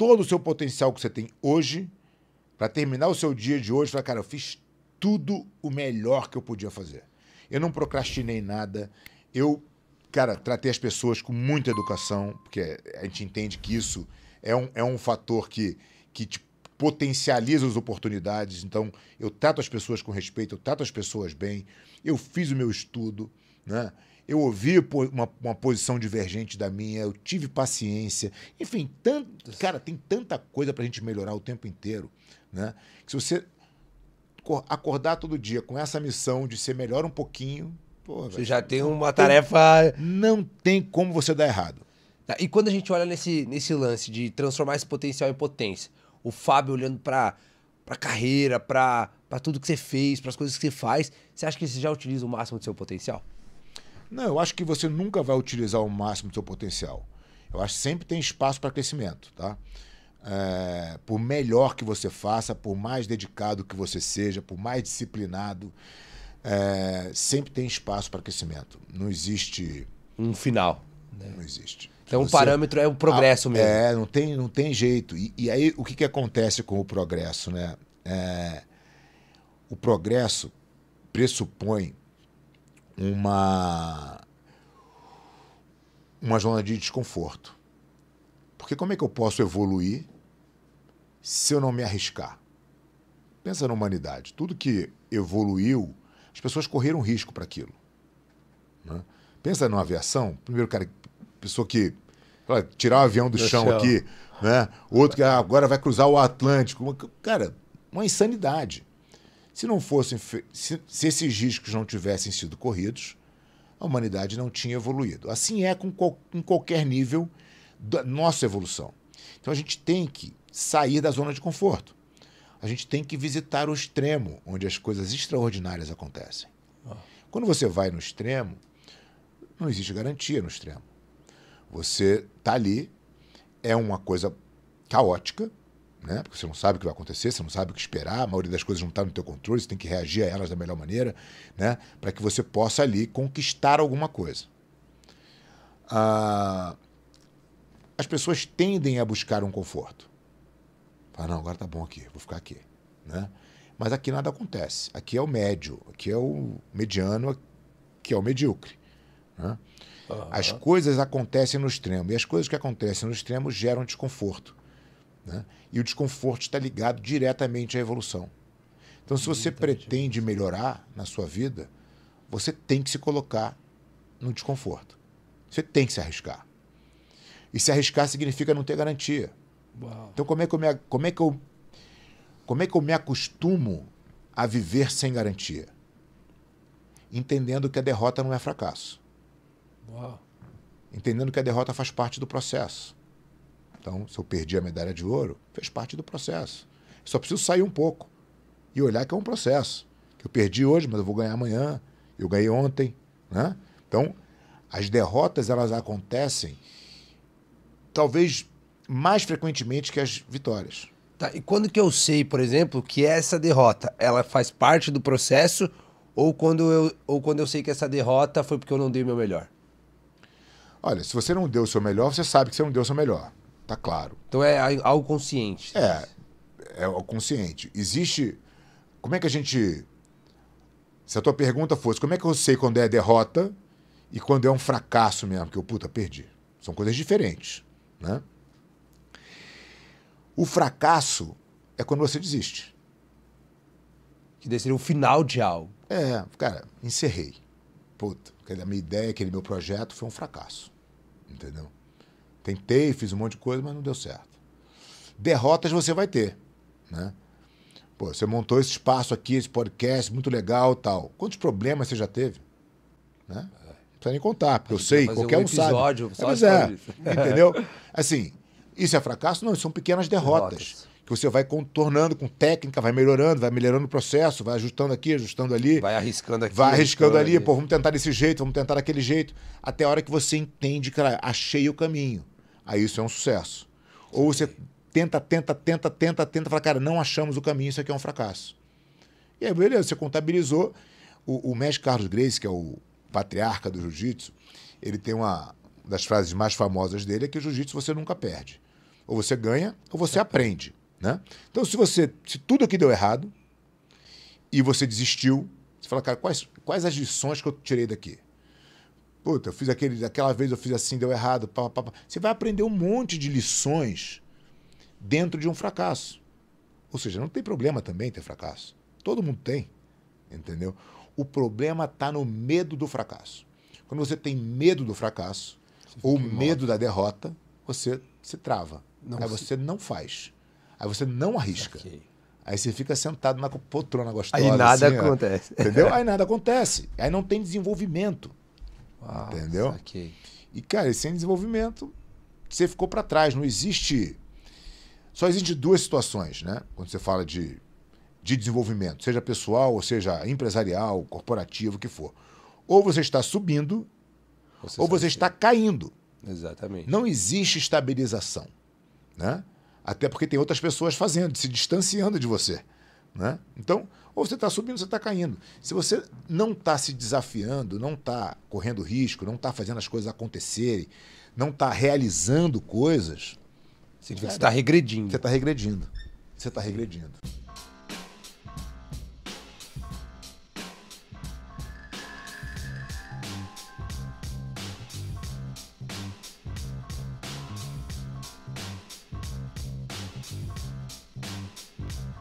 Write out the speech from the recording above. todo o seu potencial que você tem hoje, para terminar o seu dia de hoje, falar, cara, eu fiz tudo o melhor que eu podia fazer. Eu não procrastinei nada, eu, cara, tratei as pessoas com muita educação, porque a gente entende que isso é um fator que te potencializa as oportunidades, então eu trato as pessoas com respeito, eu trato as pessoas bem, eu fiz o meu estudo, né? Eu ouvi uma posição divergente da minha, eu tive paciência. Enfim, cara, tem tanta coisa pra gente melhorar o tempo inteiro, né? Que se você acordar todo dia com essa missão de ser melhor um pouquinho... Pô, você véio, já tem uma tarefa... Não tem como você dar errado. Tá, e quando a gente olha nesse lance de transformar esse potencial em potência, o Fábio olhando pra carreira, pra tudo que você fez, pras coisas que você faz, você acha que você já utiliza o máximo do seu potencial? Não, eu acho que você nunca vai utilizar o máximo do seu potencial. Eu acho que sempre tem espaço para crescimento, tá? Por melhor que você faça, por mais dedicado que você seja, por mais disciplinado, sempre tem espaço para crescimento. Não existe... um final. Né? Não existe. Então o parâmetro é o progresso mesmo. É, não tem jeito. E aí o que acontece com o progresso, né? O progresso pressupõe uma zona de desconforto. Porque como é que eu posso evoluir se eu não me arriscar? Pensa na humanidade. Tudo que evoluiu, as pessoas correram risco para aquilo, né? Pensa na aviação. Primeiro, cara, pessoa que... Olha, tirar o avião do chão aqui, né? Outro que agora vai cruzar o Atlântico. Cara, uma insanidade. Se não fossem, se esses riscos não tivessem sido corridos, a humanidade não tinha evoluído. Assim é em qualquer nível da nossa evolução. Então a gente tem que sair da zona de conforto. A gente tem que visitar o extremo, onde as coisas extraordinárias acontecem. Quando você vai no extremo, não existe garantia no extremo. Você está ali, é uma coisa caótica, né? Porque você não sabe o que vai acontecer, você não sabe o que esperar, a maioria das coisas não está no teu controle, você tem que reagir a elas da melhor maneira, né? Para que você possa ali conquistar alguma coisa. As pessoas tendem a buscar um conforto. Fala, não, agora tá bom aqui, vou ficar aqui, né? Mas aqui nada acontece, aqui é o médio, aqui é o mediano, aqui é o medíocre, né? As coisas acontecem no extremo, e as coisas que acontecem no extremo geram desconforto, né? E o desconforto está ligado diretamente à evolução. Então, se você pretende melhorar na sua vida, você tem que se colocar no desconforto. Você tem que se arriscar. E se arriscar significa não ter garantia. Uau. Então, como é que eu me acostumo a viver sem garantia? Entendendo que a derrota não é fracasso. Uau. Entendendo que a derrota faz parte do processo. Então, se eu perdi a medalha de ouro, fez parte do processo. Só preciso sair um pouco e olhar que é um processo. Que eu perdi hoje, mas eu vou ganhar amanhã. Eu ganhei ontem, né? Então, as derrotas, elas acontecem talvez mais frequentemente que as vitórias. Tá, e quando que eu sei, por exemplo, que essa derrota, ela faz parte do processo, ou quando eu sei que essa derrota foi porque eu não dei o meu melhor? Olha, se você não deu o seu melhor, você sabe que você não deu o seu melhor. Tá claro. Então é algo consciente. É algo consciente. Existe... Como é que a gente... Se a tua pergunta fosse, como é que eu sei quando é derrota e quando é um fracasso mesmo, que eu, puta, perdi? São coisas diferentes, né? O fracasso é quando você desiste. Que deve ser o final de algo. É, cara, encerrei. Puta, a minha ideia, aquele meu projeto foi um fracasso, entendeu? Tentei, fiz um monte de coisa, mas não deu certo. Derrotas você vai ter, né? Pô, você montou esse espaço aqui, esse podcast, muito legal e tal. Quantos problemas você já teve? Né? Não precisa nem contar, porque eu sei, qualquer um sabe. Mas é, entendeu? Assim, isso é fracasso? Não, são pequenas derrotas que você vai contornando com técnica, vai melhorando o processo, vai ajustando aqui, ajustando ali. Vai arriscando aqui. Vai arriscando ali, pô, vamos tentar desse jeito, vamos tentar daquele jeito. Até a hora que você entende que, cara, achei o caminho. Aí isso é um sucesso. Ou você tenta, fala, cara, não achamos o caminho, isso aqui é um fracasso. E aí, beleza, você contabilizou. O mestre Carlos Gracie, que é o patriarca do jiu-jitsu, ele tem uma das frases mais famosas dele, é que o jiu-jitsu você nunca perde. Ou você ganha, ou você aprende. Né? Então, se tudo aqui deu errado e você desistiu, você fala, cara, quais as lições que eu tirei daqui? Puta, eu fiz aquela vez eu fiz assim, deu errado. Você vai aprender um monte de lições dentro de um fracasso. Ou seja, não tem problema também ter fracasso. Todo mundo tem, entendeu? O problema está no medo do fracasso. Quando você tem medo do fracasso ou medo da derrota, você se trava. Aí você não faz. Aí você não arrisca. Okay. Aí você fica sentado na poltrona gostosa. Aí nada assim, acontece. Ó, entendeu? Aí nada acontece. Aí não tem desenvolvimento. Uau, entendeu? Saquei. E, cara, sem desenvolvimento, você ficou para trás. Não existe... Só existe duas situações, né? Quando você fala de desenvolvimento, seja pessoal, ou seja empresarial, corporativo, o que for. Ou você está subindo, ou você está caindo. Exatamente. Não existe estabilização, né? Até porque tem outras pessoas fazendo, se distanciando de você, né? Então, ou você está subindo, ou você está caindo. Se você não está se desafiando, não está correndo risco, não está fazendo as coisas acontecerem, não está realizando coisas... Significa que você está regredindo. Você está regredindo.